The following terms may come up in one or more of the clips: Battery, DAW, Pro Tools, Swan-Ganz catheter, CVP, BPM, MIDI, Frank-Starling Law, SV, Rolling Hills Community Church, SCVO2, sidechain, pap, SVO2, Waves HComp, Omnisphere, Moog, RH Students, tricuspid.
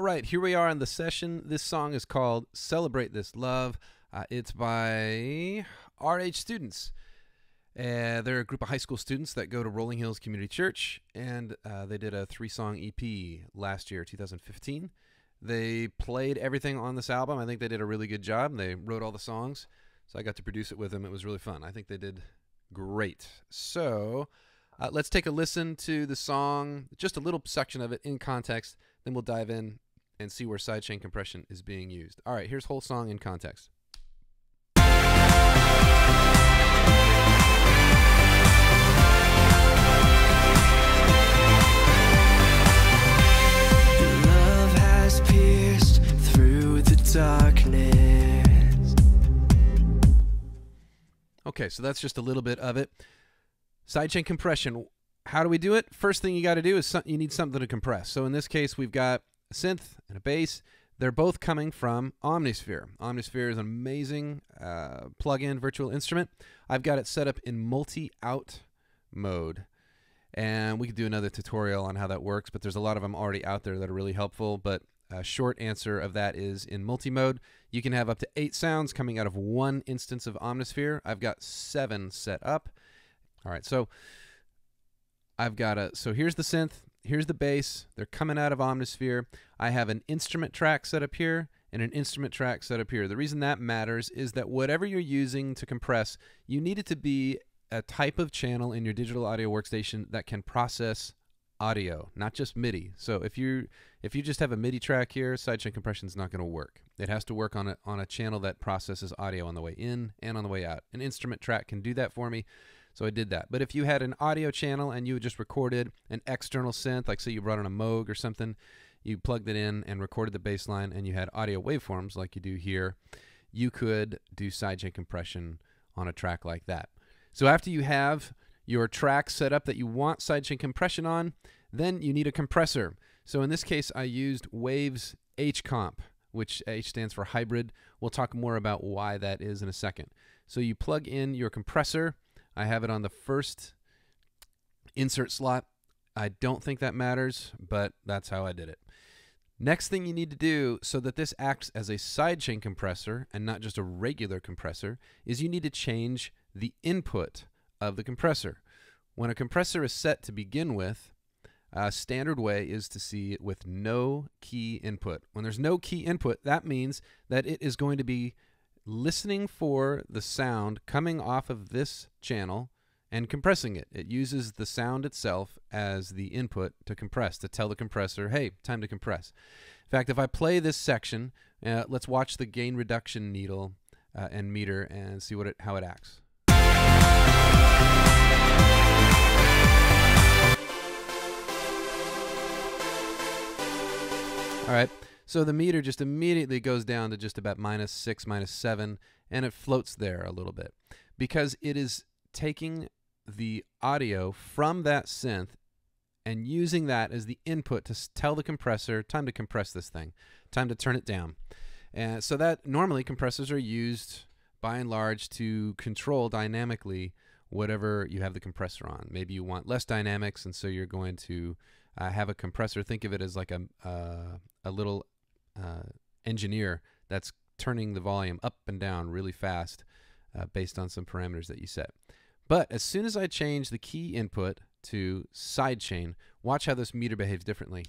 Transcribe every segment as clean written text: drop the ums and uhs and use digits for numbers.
All right, here we are in the session. This song is called Celebrate This Love. It's by RH Students. They're a group of high school students that go to Rolling Hills Community Church, and they did a 3-song EP last year, 2015. They played everything on this album. I think they did a really good job. They wrote all the songs, so I got to produce it with them. It was really fun. I think they did great. So let's take a listen to the song, just a little section of it in context, then we'll dive in and see where sidechain compression is being used. All right, here's whole song in context. Pierced through the darkness. Okay, so that's just a little bit of it. Sidechain compression. How do we do it? First thing you got to do is you need something to compress. So in this case, we've got a synth and a bass. They're both coming from Omnisphere. Omnisphere is an amazing plug-in virtual instrument. I've got it set up in multi-out mode. And we could do another tutorial on how that works, but there's a lot of them already out there that are really helpful. But a short answer of that is in multi-mode, you can have up to 8 sounds coming out of one instance of Omnisphere. I've got 7 set up. All right, so I've got so here's the synth, here's the bass. They're coming out of Omnisphere. I have an instrument track set up here and an instrument track set up here. The reason that matters is that whatever you're using to compress, you need it to be a type of channel in your digital audio workstation that can process audio, not just MIDI. So if you just have a MIDI track here, sidechain compression is not going to work. It has to work on a channel that processes audio on the way in and on the way out. An instrument track can do that for me, so I did that. But if you had an audio channel and you just recorded an external synth, like say you brought on a Moog or something, you plugged it in and recorded the bass line, and you had audio waveforms like you do here, you could do sidechain compression on a track like that. So after you have your track set up that you want sidechain compression on, then you need a compressor. So in this case, I used Waves HComp, which H stands for hybrid. We'll talk more about why that is in a second. So you plug in your compressor. I have it on the first insert slot. I don't think that matters, but that's how I did it. Next thing you need to do so that this acts as a sidechain compressor and not just a regular compressor is you need to change the input of the compressor. When a compressor is set to begin with, a standard way is to see it with no key input. When there's no key input, that means that it is going to be listening for the sound coming off of this channel and compressing it. It uses the sound itself as the input to compress, to tell the compressor, hey, time to compress. In fact, if I play this section, let's watch the gain reduction needle and meter and see how it acts. All right, so the meter just immediately goes down to just about -6, -7, and it floats there a little bit because it is taking the audio from that synth and using that as the input to tell the compressor, time to compress this thing, time to turn it down. And so that normally compressors are used by and large to control dynamically whatever you have the compressor on. Maybe you want less dynamics, and so you're going to have a compressor. Think of it as like a little engineer that's turning the volume up and down really fast based on some parameters that you set. But as soon as I change the key input to sidechain, watch how this meter behaves differently.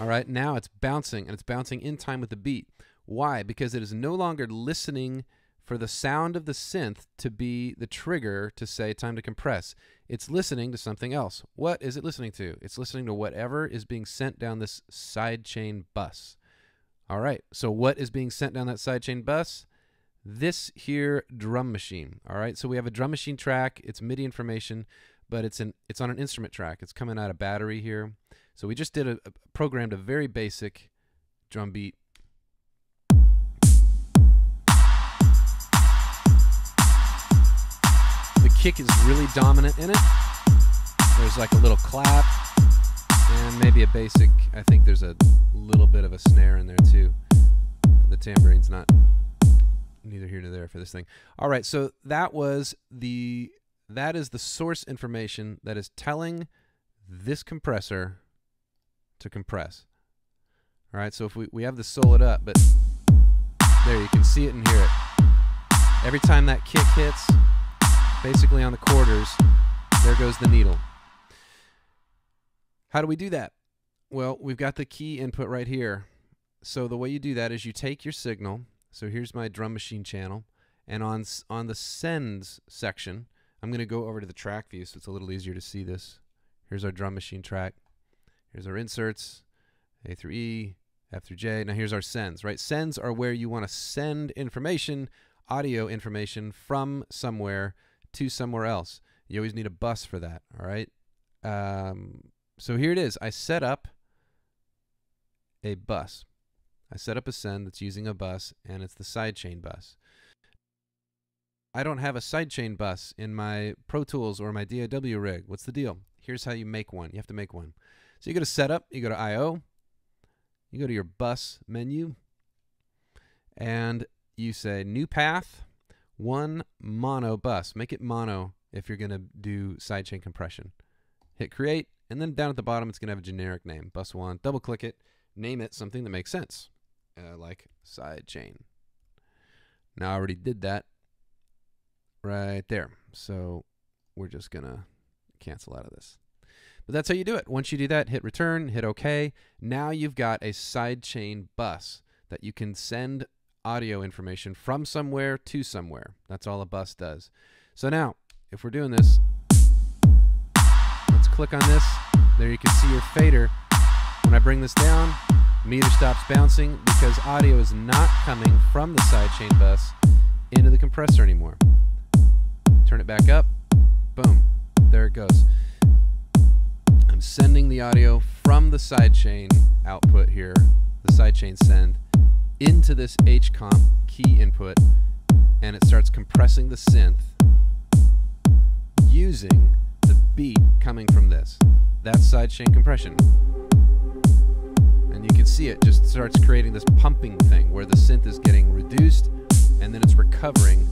All right, now it's bouncing, and it's bouncing in time with the beat. Why? Because it is no longer listening for the sound of the synth to be the trigger to say time to compress. It's listening to something else. What is it listening to? It's listening to whatever is being sent down this sidechain bus. All right, so what is being sent down that sidechain bus? This here drum machine. All right, so we have a drum machine track. It's MIDI information, but it's on an instrument track. It's coming out of Battery here. So we just did programmed a very basic drum beat. Kick is really dominant in it. There's like a little clap and maybe a basic, I think there's a little bit of a snare in there too. The tambourine's not neither here nor there for this thing. All right, so that was the that is the source information that is telling this compressor to compress. All right, so if we have to solo it up, but there you can see it and hear it. Every time that kick hits, basically on the quarters, there goes the needle. How do we do that? Well, we've got the key input right here. So the way you do that is you take your signal. So here's my drum machine channel. And on the sends section, I'm going to go over to the track view so it's a little easier to see this. Here's our drum machine track. Here's our inserts, A through E, F through J. Now here's our sends, right? Sends are where you want to send information, audio information, from somewhere to somewhere else. You always need a bus for that, all right? So here it is. I set up a bus. I set up a send that's using a bus, and it's the sidechain bus. I don't have a sidechain bus in my Pro Tools or my DAW rig. What's the deal? Here's how you make one. You have to make one. So you go to Setup, you go to I/O, you go to your bus menu, and you say New Path, One Mono Bus. Make it mono if you're going to do sidechain compression. Hit Create, and then down at the bottom it's going to have a generic name, Bus 1. Double-click it. Name it something that makes sense, like sidechain. Now I already did that right there, so we're just gonna cancel out of this. But that's how you do it. Once you do that, hit return, hit OK. Now you've got a sidechain bus that you can send audio information from somewhere to somewhere. That's all a bus does. So now, if we're doing this, let's click on this. There you can see your fader. When I bring this down, meter stops bouncing because audio is not coming from the sidechain bus into the compressor anymore. Turn it back up, boom, there it goes. I'm sending the audio from the sidechain output here, the sidechain send, into this HComp key input, and it starts compressing the synth using the beat coming from this. That's sidechain compression. You can see it just starts creating this pumping thing where the synth is getting reduced and then it's recovering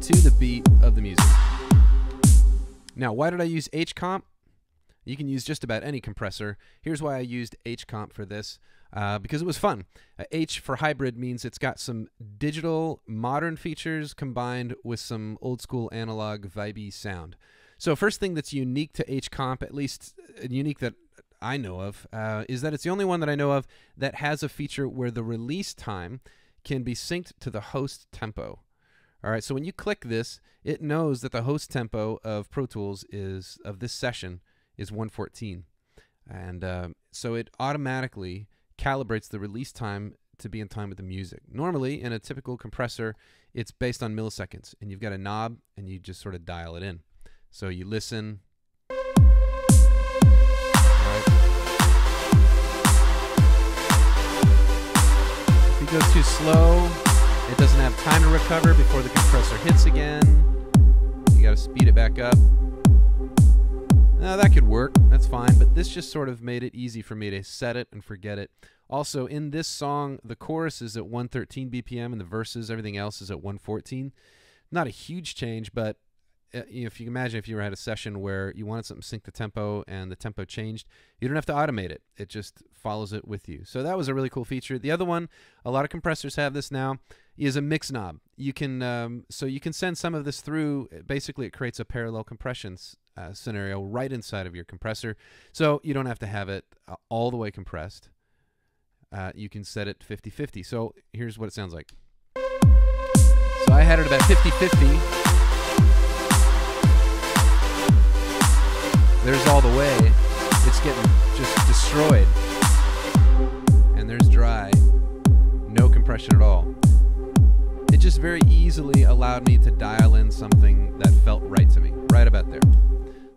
to the beat of the music. Now, why did I use HComp? You can use just about any compressor. Here's why I used HComp for this, because it was fun. H for hybrid means it's got some digital modern features combined with some old school analog vibey sound. So first thing that's unique to HComp, at least unique that I know of, is that it's the only one that I know of that has a feature where the release time can be synced to the host tempo. All right, so when you click this, it knows that the host tempo of Pro Tools is, of this session, is 1:14. And so it automatically calibrates the release time to be in time with the music. Normally, in a typical compressor, it's based on milliseconds, and you've got a knob, and you just sort of dial it in. So you listen. If it goes too slow, it doesn't have time to recover before the compressor hits again. You gotta speed it back up. Now that could work, that's fine, but this just sort of made it easy for me to set it and forget it. Also, in this song, the chorus is at 113 BPM and the verses, everything else is at 114. Not a huge change, but if you can imagine if you had a session where you wanted something to sync the tempo and the tempo changed, you don't have to automate it. It just follows it with you. So that was a really cool feature. The other one, a lot of compressors have this now, is a mix knob. You can so you can send some of this through. Basically, it creates a parallel compression scenario right inside of your compressor. So you don't have to have it all the way compressed. You can set it 50-50. So here's what it sounds like. So I had it about 50-50. There's all the way, it's getting just destroyed. And there's dry, no compression at all. It just very easily allowed me to dial in something that felt right to me, right about there.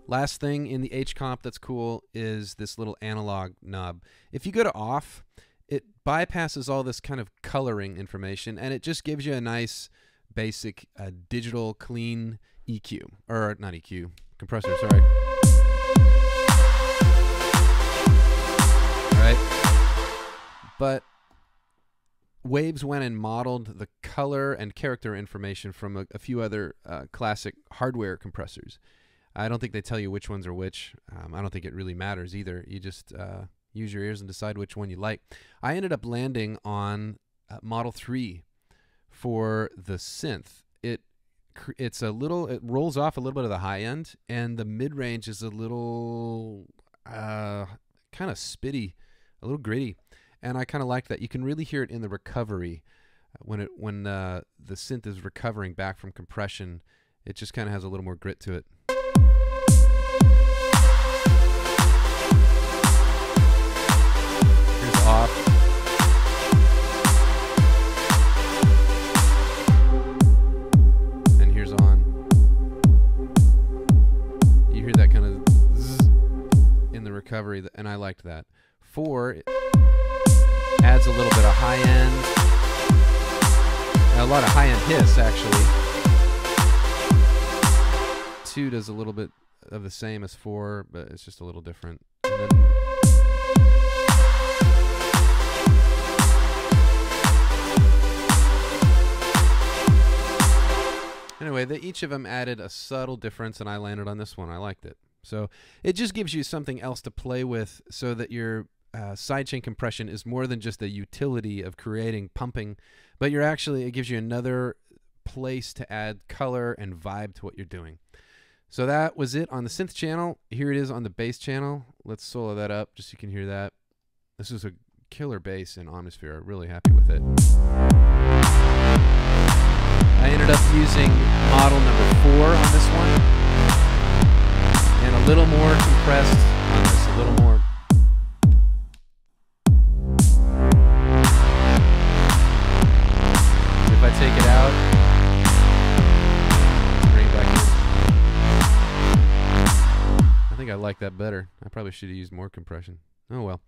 Last thing in the HComp that's cool is this little analog knob. If you go to off, it bypasses all this kind of coloring information and it just gives you a nice basic digital clean EQ, or not EQ, compressor, sorry. But Waves went and modeled the color and character information from a few other classic hardware compressors. I don't think they tell you which ones are which. I don't think it really matters either. You just use your ears and decide which one you like. I ended up landing on Model 3 for the synth. It's a little, it rolls off a little bit of the high end, and the mid-range is a little kind of spitty, a little gritty, and I kind of like that. You can really hear it in the recovery when the synth is recovering back from compression. It just kind of has a little more grit to it. Here's off. Recovery, and I liked that. 4 adds a little bit of high end, a lot of high end hiss actually. 2 does a little bit of the same as 4, but it's just a little different. And then anyway, each of them added a subtle difference, and I landed on this one. I liked it. So it just gives you something else to play with, so that your sidechain compression is more than just the utility of creating pumping, but you're actually, it gives you another place to add color and vibe to what you're doing. So that was it on the synth channel. Here it is on the bass channel. Let's solo that up just so you can hear that. This is a killer bass in Omnisphere. I'm really happy with it. I ended up using model number 4 on this one. And a little more compressed on this, a little more. If I take it out, bring it back in. I think I like that better. I probably should have used more compression. Oh well,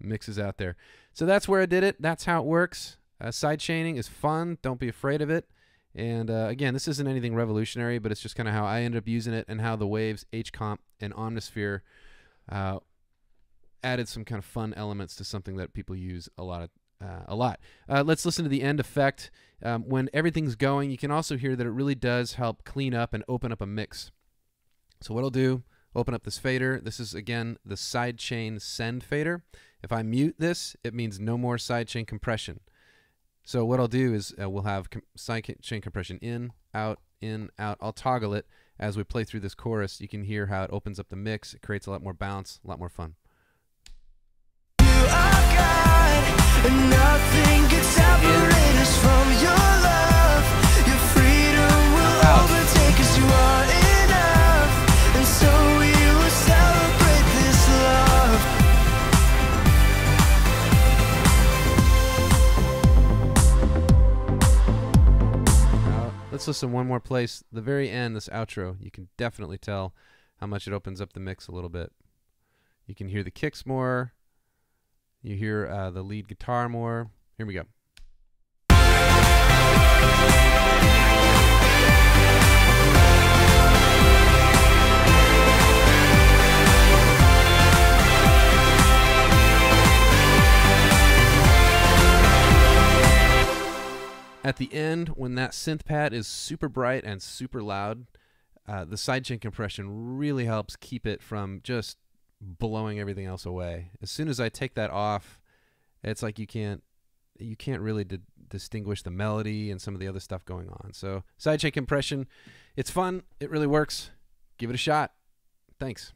mixes out there. So that's where I did it. That's how it works. Sidechaining is fun. Don't be afraid of it. And again, this isn't anything revolutionary, but it's just kind of how I ended up using it, and how the Waves, HComp, and Omnisphere added some kind of fun elements to something that people use a lot. Let's listen to the end effect. When everything's going, you can also hear that it really does help clean up and open up a mix. So what I'll do, open up this fader. This is, again, the sidechain send fader. If I mute this, it means no more sidechain compression. So what I'll do is we'll have sidechain compression in, out, in, out. I'll toggle it as we play through this chorus. You can hear how it opens up the mix. It creates a lot more bounce, a lot more fun. You are God, and nothing can separate us from your love. Your freedom will overtake us. You are enough, and so we will celebrate this love. Let's listen one more place. The very end, this outro, you can definitely tell how much it opens up the mix a little bit. You can hear the kicks more. You hear the lead guitar more. Here we go. At the end, when that synth pad is super bright and super loud, the sidechain compression really helps keep it from just blowing everything else away. As soon as I take that off, it's like you can't really distinguish the melody and some of the other stuff going on. So sidechain compression, it's fun. It really works. Give it a shot. Thanks.